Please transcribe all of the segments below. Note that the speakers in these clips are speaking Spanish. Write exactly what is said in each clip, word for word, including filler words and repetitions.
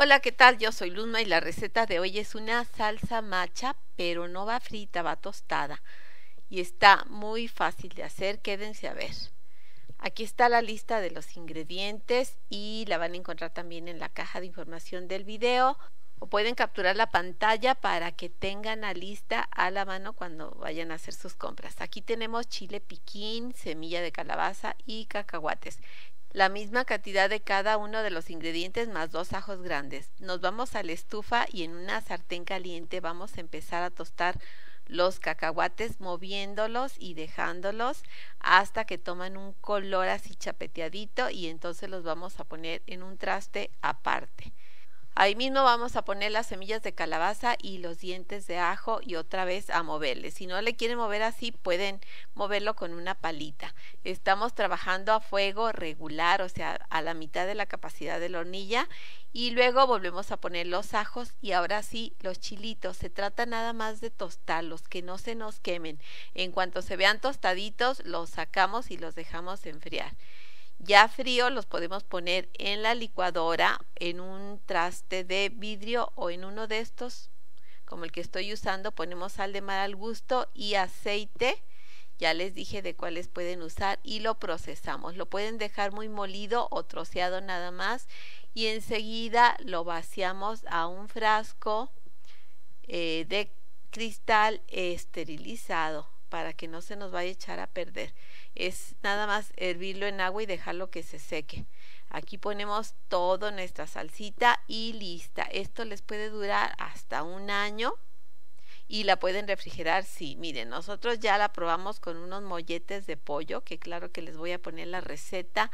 Hola, ¿qué tal? Yo soy Luzma y la receta de hoy es una salsa macha, pero no va frita, va tostada. Y está muy fácil de hacer, quédense a ver. Aquí está la lista de los ingredientes y la van a encontrar también en la caja de información del video. O pueden capturar la pantalla para que tengan la lista a la mano cuando vayan a hacer sus compras. Aquí tenemos chile piquín, semilla de calabaza y cacahuates. La misma cantidad de cada uno de los ingredientes más dos ajos grandes. Nos vamos a la estufa y en una sartén caliente vamos a empezar a tostar los cacahuates, moviéndolos y dejándolos hasta que toman un color así chapeteadito, y entonces los vamos a poner en un traste aparte. Ahí mismo vamos a poner las semillas de calabaza y los dientes de ajo y otra vez a moverle. Si no le quieren mover así, pueden moverlo con una palita. Estamos trabajando a fuego regular, o sea, a la mitad de la capacidad de la hornilla. Y luego volvemos a poner los ajos y ahora sí los chilitos. Se trata nada más de tostarlos, que no se nos quemen. En cuanto se vean tostaditos, los sacamos y los dejamos enfriar. Ya frío los podemos poner en la licuadora, en un traste de vidrio o en uno de estos, como el que estoy usando. Ponemos sal de mar al gusto y aceite, ya les dije de cuáles pueden usar, y lo procesamos. Lo pueden dejar muy molido o troceado nada más, y enseguida lo vaciamos a un frasco eh, de cristal esterilizado, para que no se nos vaya a echar a perder. Es nada más hervirlo en agua y dejarlo que se seque. Aquí ponemos toda nuestra salsita y lista. Esto les puede durar hasta un año y la pueden refrigerar. Sí, miren, nosotros ya la probamos con unos molletes de pollo, que claro que les voy a poner la receta.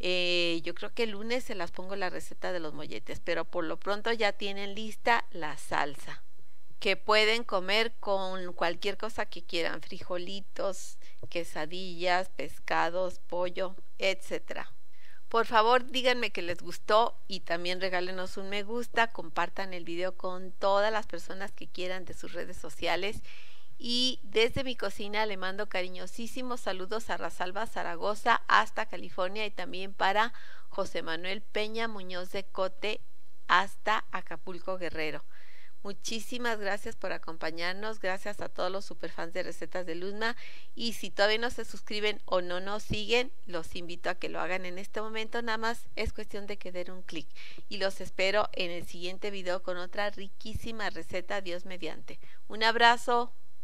Eh, yo creo que el lunes se las pongo la receta de los molletes, pero por lo pronto ya tienen lista la salsa, que pueden comer con cualquier cosa que quieran: frijolitos, quesadillas, pescados, pollo, etcétera. Por favor, díganme que les gustó y también regálenos un me gusta, compartan el video con todas las personas que quieran de sus redes sociales. Y desde mi cocina le mando cariñosísimos saludos a Rosalba Zaragoza hasta California, y también para José Manuel Peña Muñoz de Cote hasta Acapulco, Guerrero. Muchísimas gracias por acompañarnos, gracias a todos los superfans de Recetas de Luzma, y si todavía no se suscriben o no nos siguen, los invito a que lo hagan en este momento. Nada más es cuestión de que den un clic, y los espero en el siguiente video con otra riquísima receta, Dios mediante. Un abrazo.